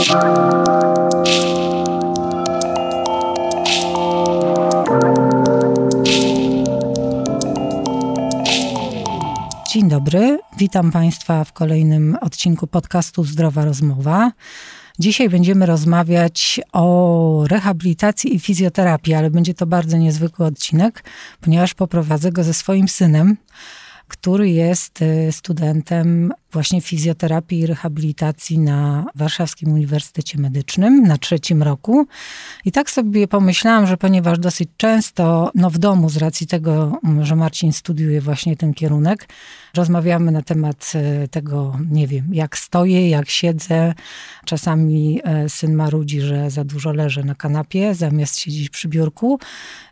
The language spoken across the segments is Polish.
Dzień dobry, witam Państwa w kolejnym odcinku podcastu Zdrowa Rozmowa. Dzisiaj będziemy rozmawiać o rehabilitacji i fizjoterapii, ale będzie to bardzo niezwykły odcinek, ponieważ poprowadzę go ze swoim synem, który jest studentem właśnie fizjoterapii i rehabilitacji na Warszawskim Uniwersytecie Medycznym na trzecim roku. I tak sobie pomyślałam, że ponieważ dosyć często w domu, z racji tego, że Marcin studiuje właśnie ten kierunek, rozmawiamy na temat tego, nie wiem, jak stoję, jak siedzę. Czasami syn marudzi, że za dużo leżę na kanapie, zamiast siedzieć przy biurku.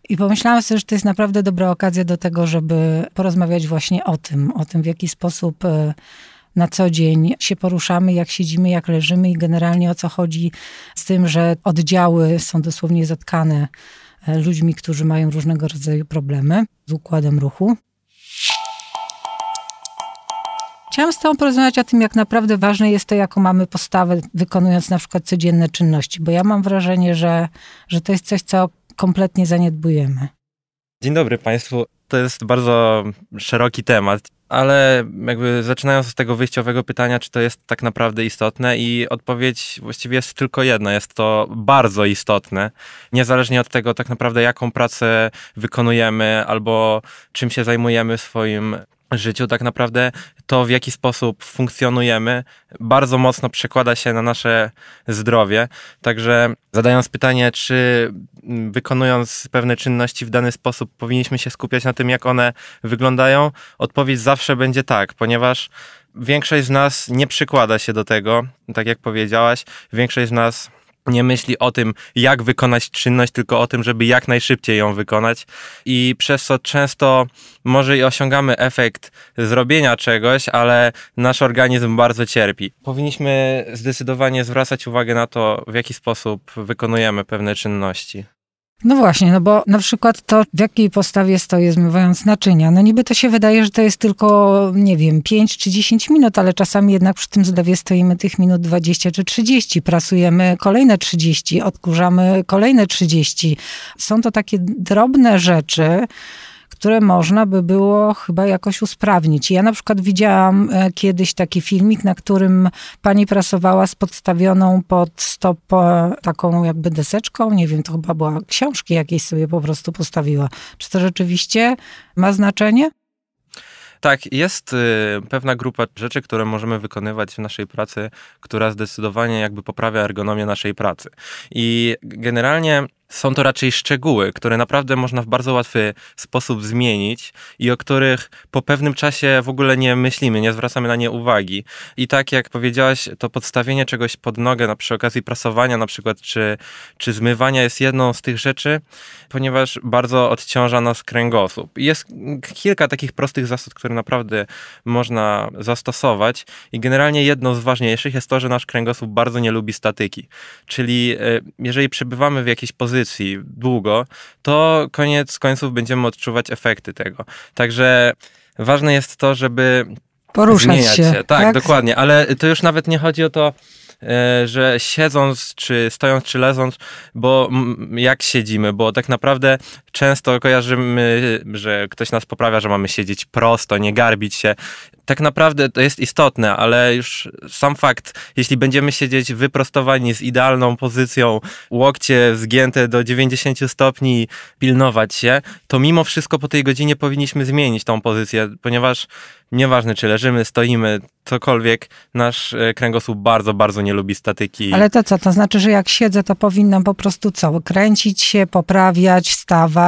I pomyślałam sobie, że to jest naprawdę dobra okazja do tego, żeby porozmawiać właśnie o tym, w jaki sposób na co dzień się poruszamy, jak siedzimy, jak leżymy i generalnie o co chodzi z tym, że oddziały są dosłownie zatkane ludźmi, którzy mają różnego rodzaju problemy z układem ruchu. Chciałam z Tobą porozmawiać o tym, jak naprawdę ważne jest to, jaką mamy postawę, wykonując na przykład codzienne czynności, bo ja mam wrażenie, że to jest coś, co kompletnie zaniedbujemy. Dzień dobry Państwu. To jest bardzo szeroki temat, ale jakby zaczynając od tego wyjściowego pytania, czy to jest tak naprawdę istotne, i odpowiedź właściwie jest tylko jedna, jest to bardzo istotne, niezależnie od tego tak naprawdę jaką pracę wykonujemy albo czym się zajmujemy w swoim życiu, tak naprawdę to, w jaki sposób funkcjonujemy, bardzo mocno przekłada się na nasze zdrowie. Także zadając pytanie, czy wykonując pewne czynności w dany sposób powinniśmy się skupiać na tym, jak one wyglądają, odpowiedź zawsze będzie tak, ponieważ większość z nas nie przykłada się do tego, tak jak powiedziałaś, większość z nas nie myśli o tym, jak wykonać czynność, tylko o tym, żeby jak najszybciej ją wykonać, i przez co często może i osiągamy efekt zrobienia czegoś, ale nasz organizm bardzo cierpi. Powinniśmy zdecydowanie zwracać uwagę na to, w jaki sposób wykonujemy pewne czynności. No właśnie, bo na przykład to, w jakiej postawie stoję, zmywając naczynia. Niby to się wydaje, że to jest tylko, nie wiem, 5 czy 10 minut, ale czasami jednak przy tym zlewie stoimy tych minut 20 czy 30, prasujemy kolejne 30, odkurzamy kolejne 30. Są to takie drobne rzeczy, które można by było chyba jakoś usprawnić. Ja na przykład widziałam kiedyś taki filmik, na którym pani prasowała z podstawioną pod stop taką jakby deseczką, nie wiem, to chyba była książki jakieś sobie po prostu postawiła. Czy to rzeczywiście ma znaczenie? Tak, jest pewna grupa rzeczy, które możemy wykonywać w naszej pracy, która zdecydowanie jakby poprawia ergonomię naszej pracy. I generalnie są to raczej szczegóły, które naprawdę można w bardzo łatwy sposób zmienić i o których po pewnym czasie w ogóle nie myślimy, nie zwracamy na nie uwagi. I tak jak powiedziałaś, to podstawienie czegoś pod nogę przy okazji prasowania na przykład, czy zmywania jest jedną z tych rzeczy, ponieważ bardzo odciąża nas kręgosłup. Jest kilka takich prostych zasad, które naprawdę można zastosować, i generalnie jedną z ważniejszych jest to, że nasz kręgosłup bardzo nie lubi statyki. Czyli jeżeli przebywamy w jakiejś pozycji długo, to koniec końców będziemy odczuwać efekty tego. Także ważne jest to, żeby poruszać się. Tak, dokładnie, ale to już nawet nie chodzi o to, że siedząc, czy stojąc, czy leżąc, bo jak siedzimy, bo tak naprawdę często kojarzymy, że ktoś nas poprawia, że mamy siedzieć prosto, nie garbić się. Tak naprawdę to jest istotne, ale już sam fakt, jeśli będziemy siedzieć wyprostowani z idealną pozycją, łokcie zgięte do 90 stopni, pilnować się, to mimo wszystko po tej godzinie powinniśmy zmienić tą pozycję, ponieważ nieważne czy leżymy, stoimy, cokolwiek, nasz kręgosłup bardzo, bardzo nie lubi statyki. Ale to co? To znaczy, że jak siedzę, to powinnam po prostu co? Kręcić się, poprawiać, stawać,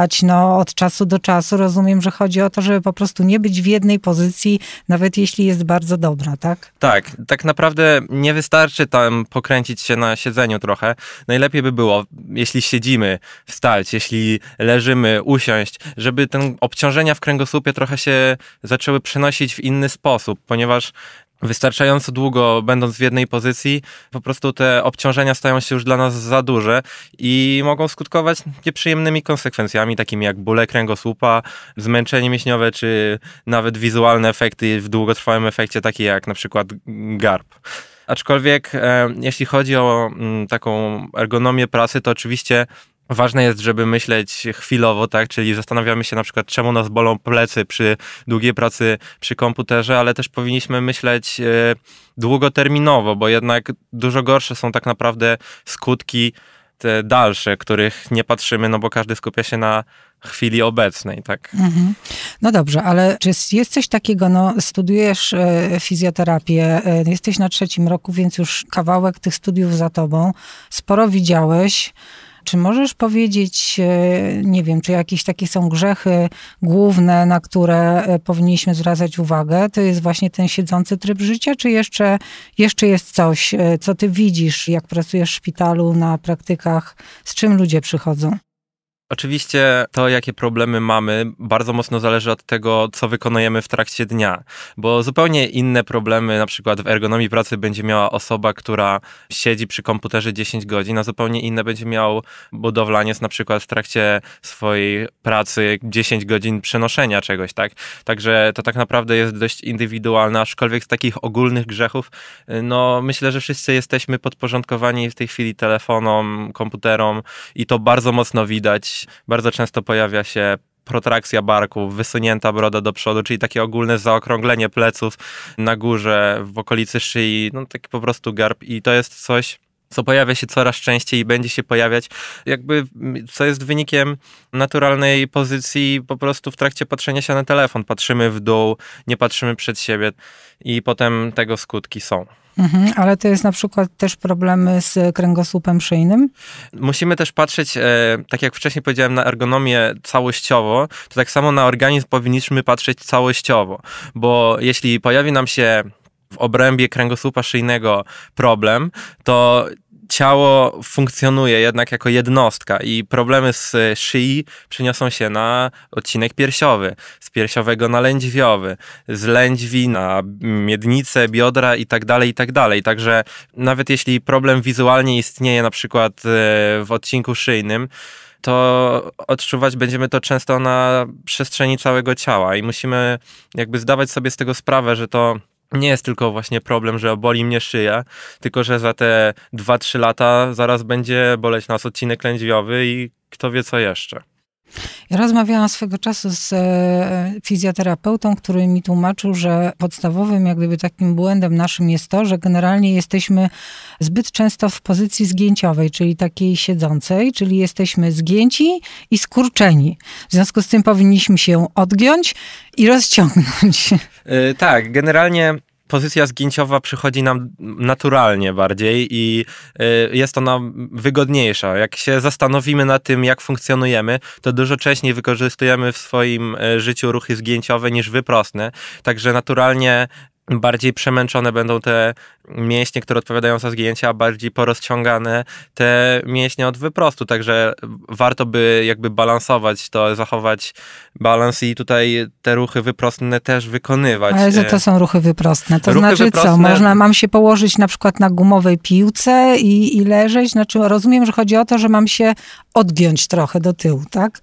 od czasu do czasu. Rozumiem, że chodzi o to, żeby po prostu nie być w jednej pozycji, nawet jeśli jest bardzo dobra, tak? Tak. Tak naprawdę nie wystarczy tam pokręcić się na siedzeniu trochę. Najlepiej by było, jeśli siedzimy, wstać, jeśli leżymy, usiąść, żeby te obciążenia w kręgosłupie trochę się zaczęły przenosić w inny sposób, ponieważ wystarczająco długo będąc w jednej pozycji, po prostu te obciążenia stają się już dla nas za duże i mogą skutkować nieprzyjemnymi konsekwencjami, takimi jak bóle kręgosłupa, zmęczenie mięśniowe, czy nawet wizualne efekty w długotrwałym efekcie, takie jak na przykład garb. Aczkolwiek jeśli chodzi o taką ergonomię pracy, to oczywiście ważne jest, żeby myśleć chwilowo, tak? Czyli zastanawiamy się na przykład, czemu nas bolą plecy przy długiej pracy przy komputerze, ale też powinniśmy myśleć długoterminowo, bo jednak dużo gorsze są tak naprawdę skutki te dalsze, których nie patrzymy, no bo każdy skupia się na chwili obecnej, tak. Mhm. No dobrze, ale czy jest coś takiego, no studiujesz fizjoterapię, jesteś na 3. roku, więc już kawałek tych studiów za tobą, sporo widziałeś. Czy możesz powiedzieć, nie wiem, czy jakieś takie są grzechy główne, na które powinniśmy zwracać uwagę? To jest właśnie ten siedzący tryb życia, czy jeszcze jest coś, co ty widzisz, jak pracujesz w szpitalu, na praktykach, z czym ludzie przychodzą? Oczywiście to, jakie problemy mamy, bardzo mocno zależy od tego, co wykonujemy w trakcie dnia, bo zupełnie inne problemy, na przykład w ergonomii pracy będzie miała osoba, która siedzi przy komputerze 10 godzin, a zupełnie inne będzie miał budowlaniec na przykład w trakcie swojej pracy 10 godzin przenoszenia czegoś, tak? Także to tak naprawdę jest dość indywidualne, aczkolwiek z takich ogólnych grzechów, no myślę, że wszyscy jesteśmy podporządkowani w tej chwili telefonom, komputerom i to bardzo mocno widać. Bardzo często pojawia się protrakcja barków, wysunięta broda do przodu, czyli takie ogólne zaokrąglenie pleców na górze, w okolicy szyi, no taki po prostu garb i to jest coś, co pojawia się coraz częściej i będzie się pojawiać, jakby co jest wynikiem naturalnej pozycji po prostu w trakcie patrzenia się na telefon. Patrzymy w dół, nie patrzymy przed siebie i potem tego skutki są. Mhm, ale to jest na przykład też problemy z kręgosłupem szyjnym? Musimy też patrzeć, tak jak wcześniej powiedziałem, na ergonomię całościowo, to tak samo na organizm powinniśmy patrzeć całościowo, bo jeśli pojawi nam się w obrębie kręgosłupa szyjnego problem, to ciało funkcjonuje jednak jako jednostka i problemy z szyi przeniosą się na odcinek piersiowy, z piersiowego na lędźwiowy, z lędźwi na miednicę, biodra i tak dalej, i tak dalej. Także nawet jeśli problem wizualnie istnieje na przykład w odcinku szyjnym, to odczuwać będziemy to często na przestrzeni całego ciała i musimy jakby zdawać sobie z tego sprawę, że to nie jest tylko właśnie problem, że boli mnie szyja, tylko że za te 2-3 lata zaraz będzie boleć nas odcinek lędźwiowy i kto wie co jeszcze. Ja rozmawiałam swego czasu z fizjoterapeutą, który mi tłumaczył, że podstawowym jak gdyby takim błędem naszym jest to, że generalnie jesteśmy zbyt często w pozycji zgięciowej, czyli takiej siedzącej, czyli jesteśmy zgięci i skurczeni. W związku z tym powinniśmy się odgiąć i rozciągnąć. Tak, generalnie pozycja zgięciowa przychodzi nam naturalnie bardziej i jest ona wygodniejsza. Jak się zastanowimy nad tym, jak funkcjonujemy, to dużo częściej wykorzystujemy w swoim życiu ruchy zgięciowe niż wyprostne. Także naturalnie bardziej przemęczone będą te mięśnie, które odpowiadają za zgięcia, a bardziej porozciągane te mięśnie od wyprostu. Także warto by jakby balansować to, zachować balans i tutaj te ruchy wyprostne też wykonywać. Ale co to są ruchy wyprostne? To ruchy znaczy wyprostne... co? Mam się położyć na przykład na gumowej piłce i leżeć? Znaczy rozumiem, że chodzi o to, że mam się odgiąć trochę do tyłu, tak?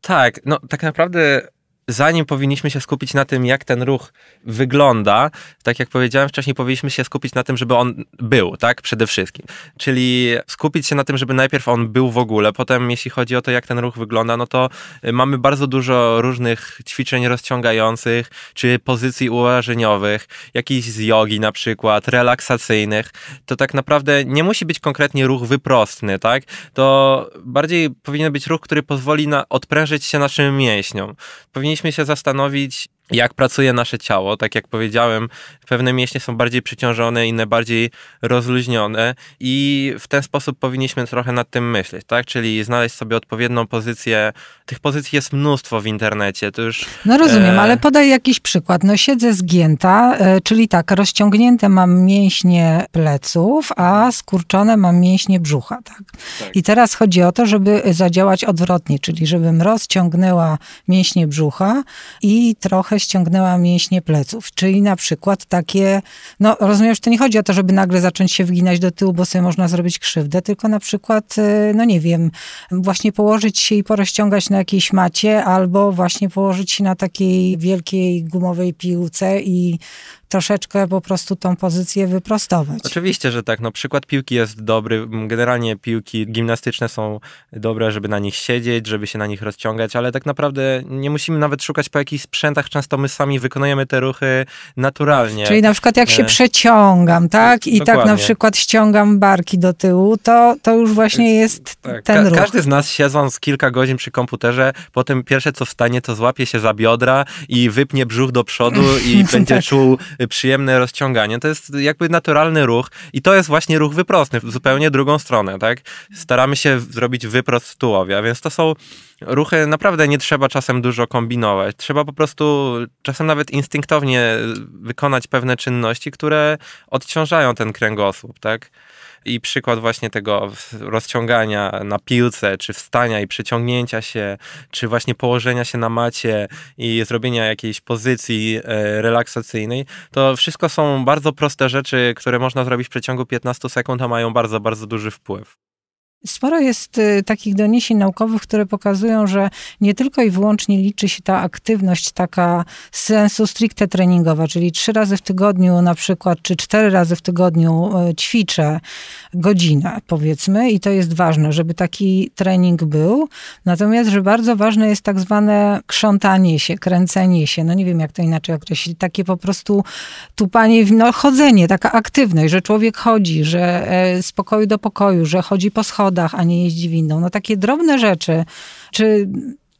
Tak, no tak naprawdę... Zanim powinniśmy się skupić na tym, jak ten ruch wygląda, tak jak powiedziałem wcześniej, powinniśmy się skupić na tym, żeby on był, tak? Przede wszystkim. Czyli skupić się na tym, żeby najpierw on był w ogóle, potem jeśli chodzi o to, jak ten ruch wygląda, no to mamy bardzo dużo różnych ćwiczeń rozciągających, czy pozycji ułożeniowych, jakichś z jogi na przykład, relaksacyjnych. To tak naprawdę nie musi być konkretnie ruch wyprostny, tak? To bardziej powinien być ruch, który pozwoli odprężyć się naszym mięśniom. Powinniśmy się zastanowić, jak pracuje nasze ciało. Tak jak powiedziałem, pewne mięśnie są bardziej przyciążone, inne bardziej rozluźnione i w ten sposób powinniśmy trochę nad tym myśleć, tak? Czyli znaleźć sobie odpowiednią pozycję. Tych pozycji jest mnóstwo w internecie. To już, no rozumiem, ale podaj jakiś przykład. No siedzę zgięta, czyli tak, rozciągnięte mam mięśnie pleców, a skurczone mam mięśnie brzucha, tak? Tak. I teraz chodzi o to, żeby zadziałać odwrotnie, czyli żebym rozciągnęła mięśnie brzucha i trochę ściągnęła mięśnie pleców, czyli na przykład takie, no rozumiem, że to nie chodzi o to, żeby nagle zacząć się wyginać do tyłu, bo sobie można zrobić krzywdę, tylko na przykład, no nie wiem, właśnie położyć się i porozciągać na jakiejś macie, albo właśnie położyć się na takiej wielkiej gumowej piłce i troszeczkę po prostu tą pozycję wyprostować. Oczywiście, że tak. No, przykład piłki jest dobry. Generalnie piłki gimnastyczne są dobre, żeby na nich siedzieć, żeby się na nich rozciągać, ale tak naprawdę nie musimy nawet szukać po jakichś sprzętach. Często my sami wykonujemy te ruchy naturalnie. Czyli na przykład jak się przeciągam, tak? I dokładnie. Tak na przykład ściągam barki do tyłu, to już właśnie jest ten ruch. Każdy z nas siedząc kilka godzin przy komputerze, potem pierwsze co wstanie, to złapie się za biodra i wypnie brzuch do przodu i będzie czuł przyjemne rozciąganie. To jest jakby naturalny ruch i to jest właśnie ruch wyprostny, w zupełnie drugą stronę, tak? Staramy się zrobić wyprost tułowia, więc to są ruchy, naprawdę nie trzeba czasem dużo kombinować. Trzeba po prostu czasem nawet instynktownie wykonać pewne czynności, które odciążają ten kręgosłup, tak? I przykład właśnie tego rozciągania na piłce, czy wstania i przyciągnięcia się, czy właśnie położenia się na macie i zrobienia jakiejś pozycji relaksacyjnej, to wszystko są bardzo proste rzeczy, które można zrobić w przeciągu 15 sekund, a mają bardzo, bardzo duży wpływ. Sporo jest takich doniesień naukowych, które pokazują, że nie tylko i wyłącznie liczy się ta aktywność taka sensu stricte treningowa, czyli 3 razy w tygodniu na przykład, czy 4 razy w tygodniu ćwiczę godzinę powiedzmy i to jest ważne, żeby taki trening był. Natomiast, że bardzo ważne jest tak zwane krzątanie się, kręcenie się, no nie wiem jak to inaczej określić, takie po prostu tupanie, no chodzenie, taka aktywność, że człowiek chodzi, że z pokoju do pokoju, że chodzi po schodach, a nie jeździ windą. No takie drobne rzeczy. Czy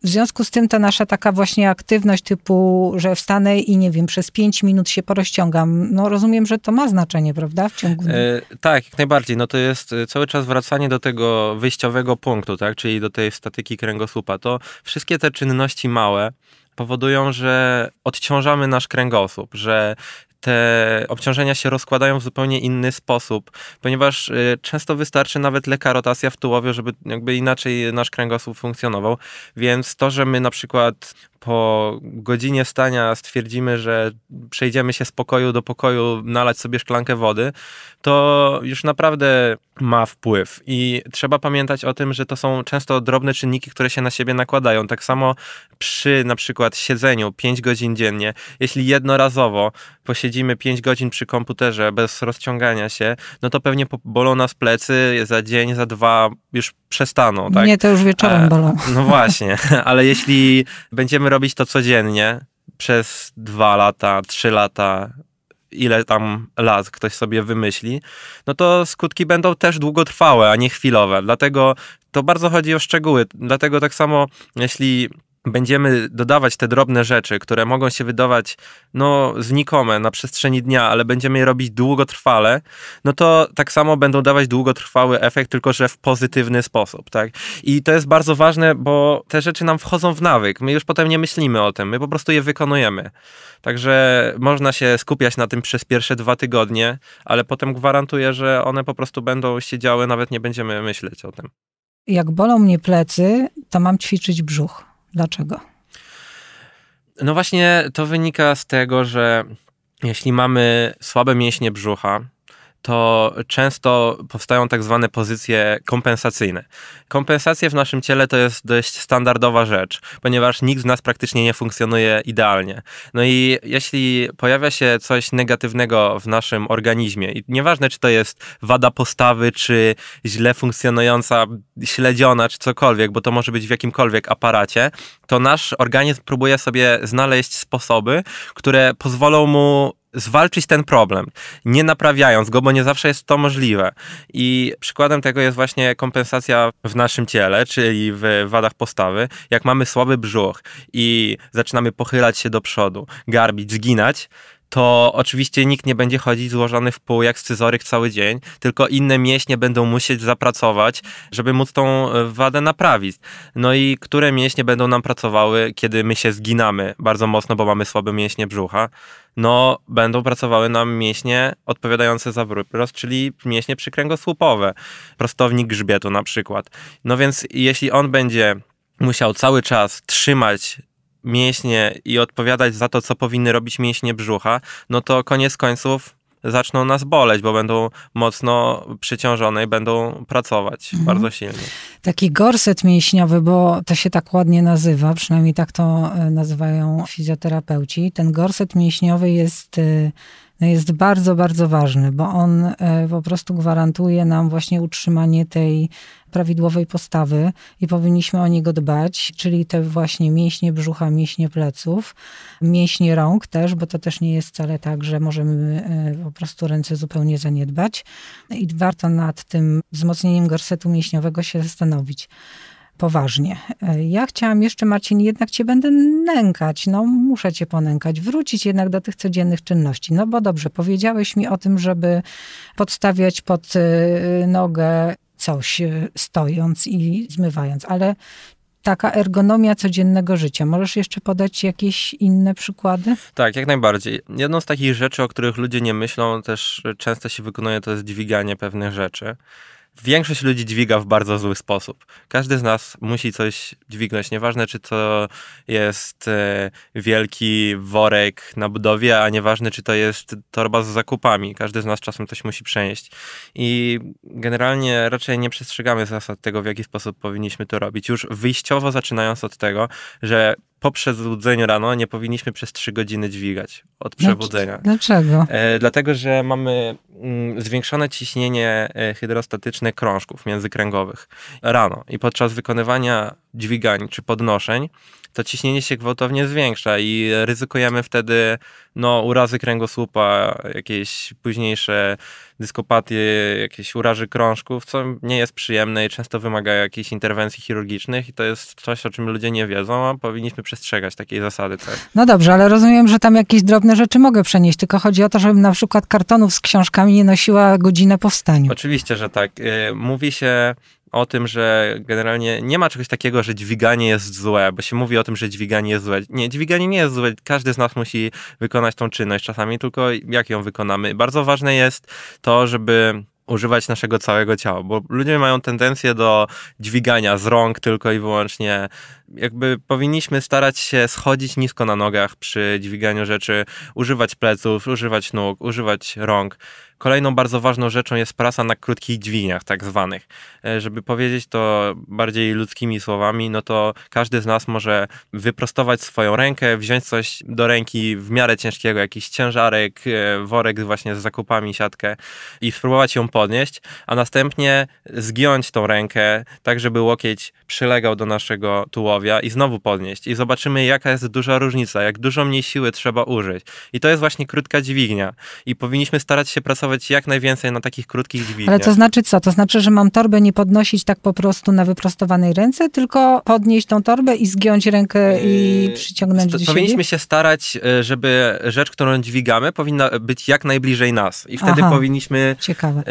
w związku z tym ta nasza taka właśnie aktywność typu, że wstanę i nie wiem, przez 5 minut się porozciągam. No rozumiem, że to ma znaczenie, prawda? W ciągu dnia. Tak, jak najbardziej. No to jest cały czas wracanie do tego wyjściowego punktu, tak? Czyli do tej statyki kręgosłupa. To wszystkie te czynności małe powodują, że odciążamy nasz kręgosłup, że te obciążenia się rozkładają w zupełnie inny sposób, ponieważ często wystarczy nawet lekka rotacja w tułowiu, żeby jakby inaczej nasz kręgosłup funkcjonował, więc to, że my na przykład po godzinie stania stwierdzimy, że przejdziemy się z pokoju do pokoju, nalać sobie szklankę wody, to już naprawdę ma wpływ. I trzeba pamiętać o tym, że to są często drobne czynniki, które się na siebie nakładają. Tak samo przy na przykład siedzeniu 5 godzin dziennie. Jeśli jednorazowo posiedzimy 5 godzin przy komputerze bez rozciągania się, no to pewnie bolą nas plecy za dzień, za dwa już przestaną. Tak? Nie, to już wieczorem bolą. No właśnie, ale jeśli będziemy robić to codziennie przez 2 lata, 3 lata, ile tam lat ktoś sobie wymyśli, no to skutki będą też długotrwałe, a nie chwilowe. Dlatego to bardzo chodzi o szczegóły. Dlatego tak samo, jeśli będziemy dodawać te drobne rzeczy, które mogą się wydawać no, znikome na przestrzeni dnia, ale będziemy je robić długotrwale, no to tak samo będą dawać długotrwały efekt, tylko że w pozytywny sposób, tak? I to jest bardzo ważne, bo te rzeczy nam wchodzą w nawyk. My już potem nie myślimy o tym, my po prostu je wykonujemy. Także można się skupiać na tym przez pierwsze 2 tygodnie, ale potem gwarantuję, że one po prostu będą siedziały, nawet nie będziemy myśleć o tym. Jak bolą mnie plecy, to mam ćwiczyć brzuch. Dlaczego? No właśnie to wynika z tego, że jeśli mamy słabe mięśnie brzucha, to często powstają tak zwane pozycje kompensacyjne. Kompensacje w naszym ciele to jest dość standardowa rzecz, ponieważ nikt z nas praktycznie nie funkcjonuje idealnie. No i jeśli pojawia się coś negatywnego w naszym organizmie, i nieważne czy to jest wada postawy, czy źle funkcjonująca śledziona, czy cokolwiek, bo to może być w jakimkolwiek aparacie, to nasz organizm próbuje sobie znaleźć sposoby, które pozwolą mu zwalczyć ten problem, nie naprawiając go, bo nie zawsze jest to możliwe. I przykładem tego jest właśnie kompensacja w naszym ciele, czyli w wadach postawy. Jak mamy słaby brzuch i zaczynamy pochylać się do przodu, garbić, zginać, to oczywiście nikt nie będzie chodzić złożony w pół jak scyzoryk cały dzień, tylko inne mięśnie będą musieć zapracować, żeby móc tą wadę naprawić. No i które mięśnie będą nam pracowały, kiedy my się zginamy bardzo mocno, bo mamy słabe mięśnie brzucha? No, będą pracowały nam mięśnie odpowiadające za wyprost, czyli mięśnie przykręgosłupowe, prostownik grzbietu na przykład. No więc jeśli on będzie musiał cały czas trzymać mięśnie i odpowiadać za to, co powinny robić mięśnie brzucha, no to koniec końców zaczną nas boleć, bo będą mocno przyciążone i będą pracować bardzo silnie. Taki gorset mięśniowy, bo to się tak ładnie nazywa, przynajmniej tak to nazywają fizjoterapeuci. Ten gorset mięśniowy jest bardzo, bardzo ważny, bo on po prostu gwarantuje nam właśnie utrzymanie tej prawidłowej postawy i powinniśmy o niego dbać, czyli te właśnie mięśnie brzucha, mięśnie pleców, mięśnie rąk też, bo to też nie jest wcale tak, że możemy po prostu ręce zupełnie zaniedbać i warto nad tym wzmocnieniem gorsetu mięśniowego się zastanowić. Poważnie. Ja chciałam jeszcze, Marcin, jednak cię będę nękać, no muszę cię ponękać, wrócić jednak do tych codziennych czynności. No bo dobrze, powiedziałeś mi o tym, żeby podstawiać pod nogę coś stojąc i zmywając, ale taka ergonomia codziennego życia. Możesz jeszcze podać jakieś inne przykłady? Tak, jak najbardziej. Jedną z takich rzeczy, o których ludzie nie myślą, też często się wykonuje, to jest dźwiganie pewnych rzeczy. Większość ludzi dźwiga w bardzo zły sposób. Każdy z nas musi coś dźwignąć. Nieważne, czy to jest wielki worek na budowie, a nieważne, czy to jest torba z zakupami. Każdy z nas czasem coś musi przenieść. I generalnie raczej nie przestrzegamy zasad tego, w jaki sposób powinniśmy to robić. Już wyjściowo zaczynając od tego, że po przebudzeniu rano nie powinniśmy przez 3 godziny dźwigać od przebudzenia. Dlaczego? Dlatego, że mamy zwiększone ciśnienie hydrostatyczne krążków międzykręgowych rano i podczas wykonywania dźwigań czy podnoszeń to ciśnienie się gwałtownie zwiększa i ryzykujemy wtedy urazy kręgosłupa, jakieś późniejsze dyskopatie, jakieś urazy krążków, co nie jest przyjemne i często wymaga jakichś interwencji chirurgicznych i to jest coś, o czym ludzie nie wiedzą, a powinniśmy przestrzegać takiej zasady. Tak? No dobrze, ale rozumiem, że tam jakieś drobne rzeczy mogę przenieść, tylko chodzi o to, żebym na przykład kartonów z książkami nie nosiła godzinę po wstaniu. Oczywiście, że tak. Mówi się o tym, że generalnie nie ma czegoś takiego, że dźwiganie jest złe, bo się mówi o tym, że dźwiganie jest złe. Nie, dźwiganie nie jest złe. Każdy z nas musi wykonać tą czynność czasami, tylko jak ją wykonamy. Bardzo ważne jest to, żeby używać naszego całego ciała, bo ludzie mają tendencję do dźwigania z rąk tylko i wyłącznie. Jakby powinniśmy starać się schodzić nisko na nogach przy dźwiganiu rzeczy, używać pleców, używać nóg, używać rąk. Kolejną bardzo ważną rzeczą jest praca na krótkich dźwigniach, tak zwanych. Żeby powiedzieć to bardziej ludzkimi słowami, no to każdy z nas może wyprostować swoją rękę, wziąć coś do ręki w miarę ciężkiego, jakiś ciężarek, worek właśnie z zakupami, siatkę i spróbować ją podnieść, a następnie zgiąć tą rękę tak, żeby łokieć przylegał do naszego tułowia i znowu podnieść. I zobaczymy, jaka jest duża różnica, jak dużo mniej siły trzeba użyć. I to jest właśnie krótka dźwignia. I powinniśmy starać się pracować jak najwięcej na takich krótkich dźwigniach. Ale to znaczy co? To znaczy, że mam torbę nie podnosić tak po prostu na wyprostowanej ręce, tylko podnieść tą torbę i zgiąć rękę i przyciągnąć do siebie? Powinniśmy się starać, żeby rzecz, którą dźwigamy, powinna być jak najbliżej nas. I wtedy powinniśmy... Ciekawe.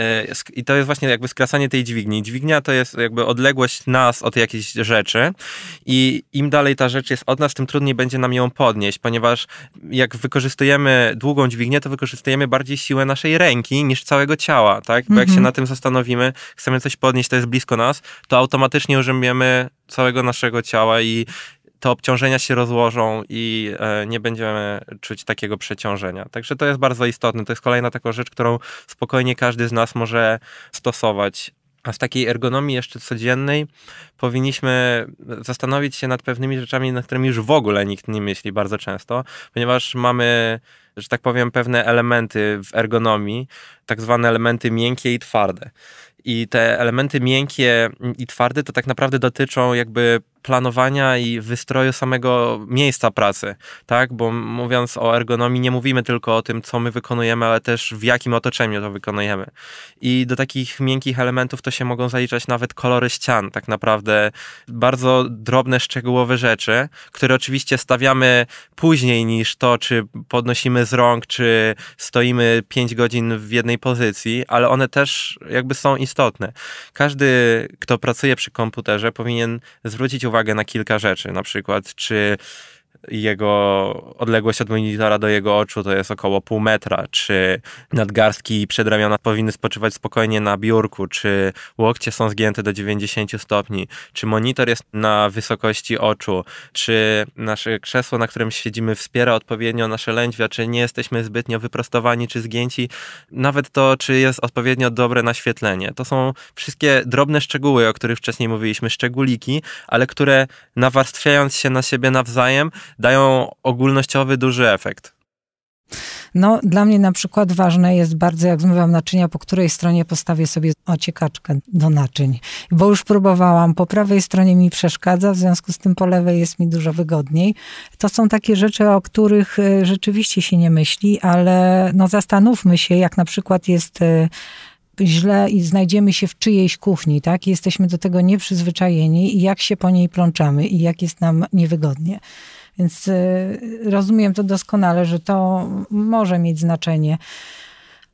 I to jest właśnie jakby skracanie tej dźwigni. Dźwignia to jest jakby odległość nas od jakiejś rzeczy i im dalej ta rzecz jest od nas, tym trudniej będzie nam ją podnieść, ponieważ jak wykorzystujemy długą dźwignię, to wykorzystujemy bardziej siłę naszej ręki niż całego ciała, tak? Bo jak się na tym zastanowimy, chcemy coś podnieść, to jest blisko nas, to automatycznie użyjemy całego naszego ciała i te obciążenia się rozłożą i nie będziemy czuć takiego przeciążenia. Także to jest bardzo istotne. To jest kolejna taka rzecz, którą spokojnie każdy z nas może stosować. A z takiej ergonomii jeszcze codziennej powinniśmy zastanowić się nad pewnymi rzeczami, nad którymi już w ogóle nikt nie myśli bardzo często, ponieważ mamy, że tak powiem, pewne elementy w ergonomii, tak zwane elementy miękkie i twarde. I te elementy miękkie i twarde to tak naprawdę dotyczą jakby planowania i wystroju samego miejsca pracy, tak? Bo mówiąc o ergonomii nie mówimy tylko o tym, co my wykonujemy, ale też w jakim otoczeniu to wykonujemy. I do takich miękkich elementów to się mogą zaliczać nawet kolory ścian, tak naprawdę bardzo drobne, szczegółowe rzeczy, które oczywiście stawiamy później niż to, czy podnosimy z rąk, czy stoimy 5 godzin w jednej pozycji, ale one też jakby są istotne. Każdy, kto pracuje przy komputerze, powinien zwrócić uwagę na kilka rzeczy, na przykład czy jego odległość od monitora do jego oczu to jest około pół metra, czy nadgarstki i przedramiona powinny spoczywać spokojnie na biurku, czy łokcie są zgięte do 90 stopni, czy monitor jest na wysokości oczu, czy nasze krzesło, na którym siedzimy, wspiera odpowiednio nasze lędźwia, czy nie jesteśmy zbytnio wyprostowani, czy zgięci, nawet to, czy jest odpowiednio dobre naświetlenie. To są wszystkie drobne szczegóły, o których wcześniej mówiliśmy, szczególiki, ale które nawarstwiając się na siebie nawzajem dają ogólnościowy duży efekt. No, dla mnie na przykład ważne jest bardzo, jak zmywam naczynia, po której stronie postawię sobie ociekaczkę do naczyń. Bo już próbowałam, po prawej stronie mi przeszkadza, w związku z tym po lewej jest mi dużo wygodniej. To są takie rzeczy, o których rzeczywiście się nie myśli, ale no zastanówmy się, jak na przykład jest źle i znajdziemy się w czyjejś kuchni, tak? Jesteśmy do tego nieprzyzwyczajeni i jak się po niej plączamy i jak jest nam niewygodnie. Więc rozumiem to doskonale, że to może mieć znaczenie.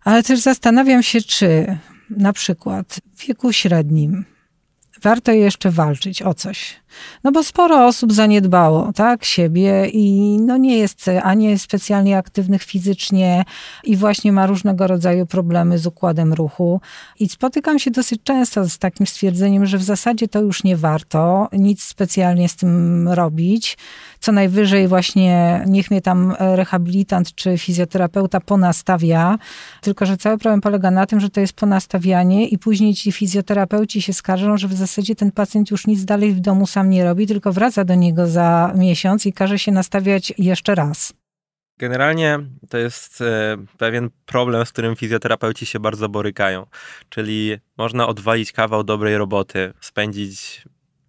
Ale też zastanawiam się, czy na przykład w wieku średnim warto jeszcze walczyć o coś. No bo sporo osób zaniedbało, tak, siebie i no nie jest ani specjalnie aktywnych fizycznie i właśnie ma różnego rodzaju problemy z układem ruchu. I spotykam się dosyć często z takim stwierdzeniem, że w zasadzie to już nie warto nic specjalnie z tym robić. Co najwyżej właśnie niech mnie tam rehabilitant czy fizjoterapeuta ponastawia. Tylko że cały problem polega na tym, że to jest ponastawianie i później ci fizjoterapeuci się skarżą, że w zasadzie ten pacjent już nic dalej w domu sam nie robi, tylko wraca do niego za miesiąc i każe się nastawiać jeszcze raz. Generalnie to jest pewien problem, z którym fizjoterapeuci się bardzo borykają. Czyli można odwalić kawał dobrej roboty, spędzić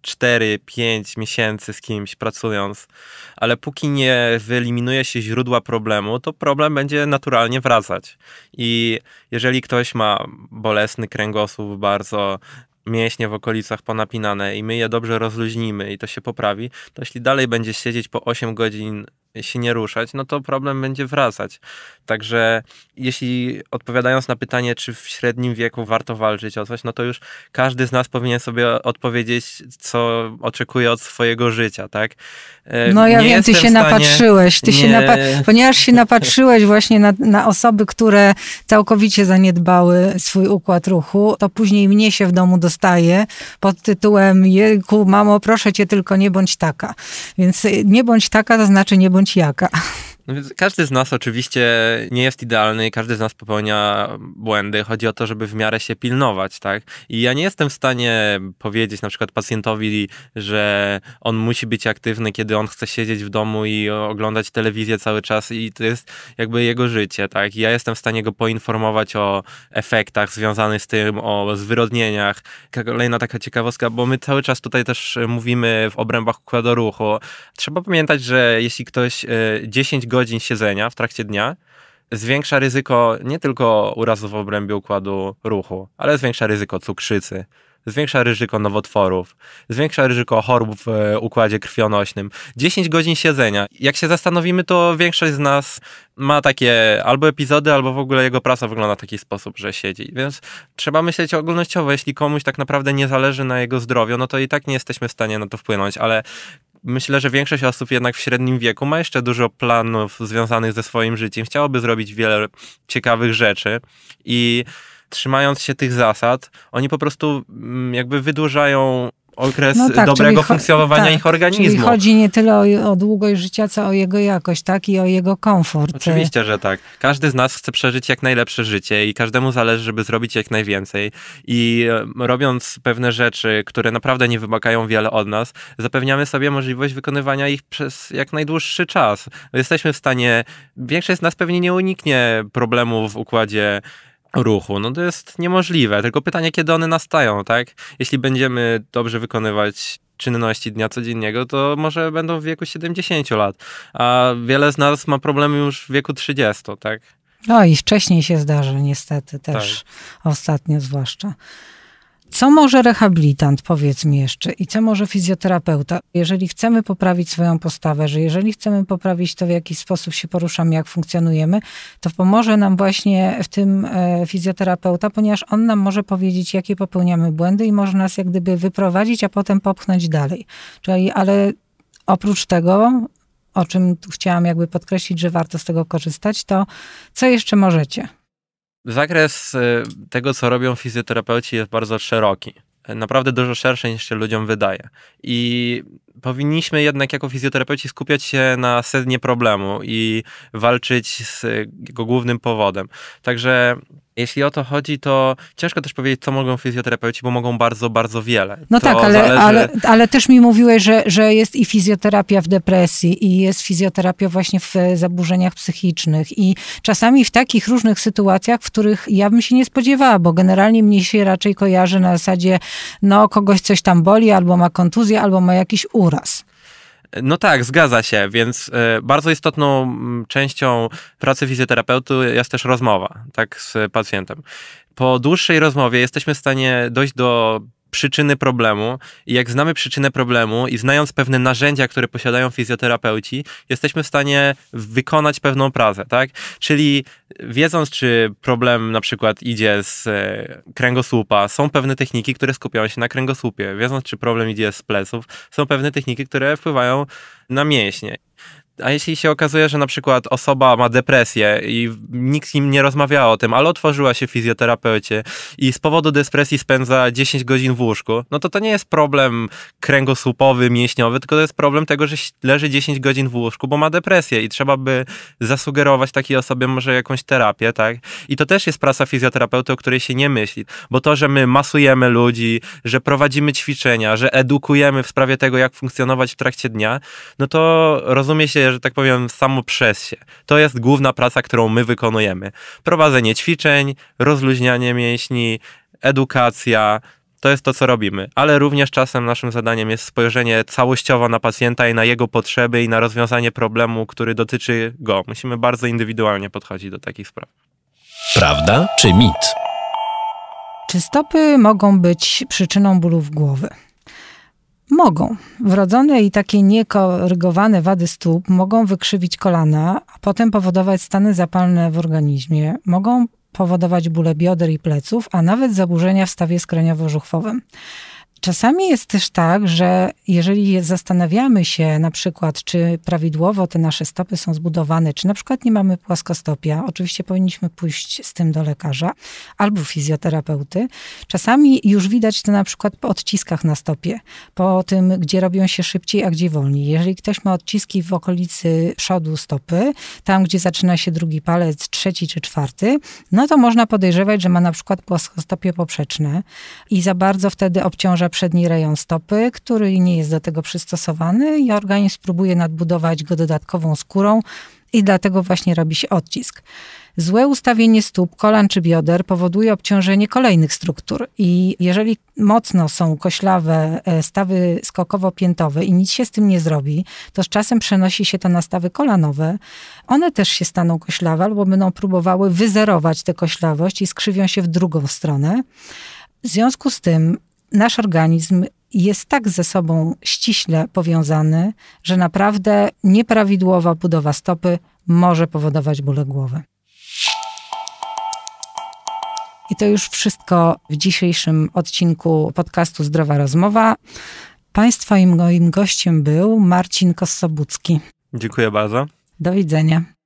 4-5 miesięcy z kimś pracując, ale póki nie wyeliminuje się źródła problemu, to problem będzie naturalnie wracać. I jeżeli ktoś ma bolesny kręgosłup bardzo, mięśnie w okolicach ponapinane i my je dobrze rozluźnimy i to się poprawi, to jeśli dalej będzie siedzieć po 8 godzin i się nie ruszać, no to problem będzie wracać. Także jeśli odpowiadając na pytanie, czy w średnim wieku warto walczyć o coś, no to już każdy z nas powinien sobie odpowiedzieć, co oczekuje od swojego życia, tak? No ja wiem, ty się napatrzyłeś. Ponieważ się napatrzyłeś właśnie na osoby, które całkowicie zaniedbały swój układ ruchu, to później mnie się w domu dostaje pod tytułem: Jejku, mamo, proszę cię, tylko nie bądź taka. Więc nie bądź taka, to znaczy nie bądź jaka. No więc każdy z nas oczywiście nie jest idealny i każdy z nas popełnia błędy. Chodzi o to, żeby w miarę się pilnować, tak? I ja nie jestem w stanie powiedzieć na przykład pacjentowi, że on musi być aktywny, kiedy on chce siedzieć w domu i oglądać telewizję cały czas i to jest jakby jego życie, tak? I ja jestem w stanie go poinformować o efektach związanych z tym, o zwyrodnieniach. Kolejna taka ciekawostka, bo my cały czas tutaj też mówimy w obrębach układu ruchu. Trzeba pamiętać, że jeśli ktoś 10 godzin siedzenia w trakcie dnia zwiększa ryzyko nie tylko urazów w obrębie układu ruchu, ale zwiększa ryzyko cukrzycy, zwiększa ryzyko nowotworów, zwiększa ryzyko chorób w układzie krwionośnym. 10 godzin siedzenia. Jak się zastanowimy, to większość z nas ma takie albo epizody, albo w ogóle jego praca wygląda w taki sposób, że siedzi. Więc trzeba myśleć ogólnościowo. Jeśli komuś tak naprawdę nie zależy na jego zdrowiu, no to i tak nie jesteśmy w stanie na to wpłynąć, ale myślę, że większość osób jednak w średnim wieku ma jeszcze dużo planów związanych ze swoim życiem. Chciałoby zrobić wiele ciekawych rzeczy i trzymając się tych zasad, oni po prostu jakby wydłużają okres dobrego funkcjonowania ich organizmu. Czyli chodzi nie tyle o długość życia, co o jego jakość, tak? I o jego komfort. Oczywiście, że tak. Każdy z nas chce przeżyć jak najlepsze życie i każdemu zależy, żeby zrobić jak najwięcej. I robiąc pewne rzeczy, które naprawdę nie wymagają wiele od nas, zapewniamy sobie możliwość wykonywania ich przez jak najdłuższy czas. Jesteśmy w stanie, większość z nas pewnie nie uniknie problemu w układzie ruchu. No to jest niemożliwe. Tylko pytanie, kiedy one nastają, tak? Jeśli będziemy dobrze wykonywać czynności dnia codziennego, to może będą w wieku 70 lat. A wiele z nas ma problemy już w wieku 30, tak? No i wcześniej się zdarzy niestety też. Tak. Ostatnio zwłaszcza. Co może rehabilitant, powiedz mi jeszcze, i co może fizjoterapeuta? Jeżeli chcemy poprawić swoją postawę, że jeżeli chcemy poprawić to, w jaki sposób się poruszamy, jak funkcjonujemy, to pomoże nam właśnie w tym fizjoterapeuta, ponieważ on nam może powiedzieć, jakie popełniamy błędy i może nas jak gdyby wyprowadzić, a potem popchnąć dalej. Czyli, ale oprócz tego o czym tu chciałam jakby podkreślić, że warto z tego korzystać, to co jeszcze możecie? Zakres tego, co robią fizjoterapeuci, jest bardzo szeroki. Naprawdę dużo szersze niż się ludziom wydaje. I powinniśmy jednak jako fizjoterapeuci skupiać się na sednie problemu i walczyć z jego głównym powodem. Także jeśli o to chodzi, to ciężko też powiedzieć, co mogą fizjoterapeuci, bo mogą bardzo, bardzo wiele. No to tak, ale też mi mówiłeś, że jest i fizjoterapia w depresji, i jest fizjoterapia właśnie w zaburzeniach psychicznych. I czasami w takich różnych sytuacjach, w których ja bym się nie spodziewała, bo generalnie mnie się raczej kojarzy na zasadzie, no kogoś coś tam boli, albo ma kontuzję, albo ma jakiś uraz. No tak, zgadza się, więc bardzo istotną częścią pracy fizjoterapeuty jest też rozmowa, tak, z pacjentem. Po dłuższej rozmowie jesteśmy w stanie dojść do przyczyny problemu i jak znamy przyczynę problemu i znając pewne narzędzia, które posiadają fizjoterapeuci, jesteśmy w stanie wykonać pewną pracę, tak? Czyli wiedząc, czy problem na przykład idzie z kręgosłupa, są pewne techniki, które skupiają się na kręgosłupie. Wiedząc, czy problem idzie z pleców, są pewne techniki, które wpływają na mięśnie. A jeśli się okazuje, że na przykład osoba ma depresję i nikt z nim nie rozmawiała o tym, ale otworzyła się fizjoterapeucie i z powodu depresji spędza 10 godzin w łóżku, no to nie jest problem kręgosłupowy, mięśniowy, tylko to jest problem tego, że leży 10 godzin w łóżku, bo ma depresję i trzeba by zasugerować takiej osobie może jakąś terapię, tak? I to też jest praca fizjoterapeuty, o której się nie myśli, bo to, że my masujemy ludzi, że prowadzimy ćwiczenia, że edukujemy w sprawie tego, jak funkcjonować w trakcie dnia, no to rozumie się, że tak powiem, samo przez się. To jest główna praca, którą my wykonujemy. Prowadzenie ćwiczeń, rozluźnianie mięśni, edukacja, to jest to, co robimy. Ale również czasem naszym zadaniem jest spojrzenie całościowo na pacjenta i na jego potrzeby i na rozwiązanie problemu, który dotyczy go. Musimy bardzo indywidualnie podchodzić do takich spraw. Prawda czy mit? Czy stopy mogą być przyczyną bólów głowy? Mogą. Wrodzone i takie niekorygowane wady stóp mogą wykrzywić kolana, a potem powodować stany zapalne w organizmie. Mogą powodować bóle bioder i pleców, a nawet zaburzenia w stawie skroniowo-żuchwowym. Czasami jest też tak, że jeżeli zastanawiamy się na przykład, czy prawidłowo te nasze stopy są zbudowane, czy na przykład nie mamy płaskostopia, oczywiście powinniśmy pójść z tym do lekarza albo fizjoterapeuty. Czasami już widać to na przykład po odciskach na stopie, po tym, gdzie robią się szybciej, a gdzie wolniej. Jeżeli ktoś ma odciski w okolicy przodu stopy, tam gdzie zaczyna się drugi palec, trzeci czy czwarty, no to można podejrzewać, że ma na przykład płaskostopie poprzeczne i za bardzo wtedy obciąża przedni rejon stopy, który nie jest do tego przystosowany i organizm próbuje nadbudować go dodatkową skórą i dlatego właśnie robi się odcisk. Złe ustawienie stóp, kolan czy bioder powoduje obciążenie kolejnych struktur i jeżeli mocno są koślawe stawy skokowo-piętowe i nic się z tym nie zrobi, to z czasem przenosi się to na stawy kolanowe. One też się staną koślawe albo będą próbowały wyzerować tę koślawość i skrzywią się w drugą stronę. W związku z tym nasz organizm jest tak ze sobą ściśle powiązany, że naprawdę nieprawidłowa budowa stopy może powodować bóle głowy. I to już wszystko w dzisiejszym odcinku podcastu Zdrowa Rozmowa. Państwa i moim gościem był Marcin Kosobucki. Dziękuję bardzo. Do widzenia.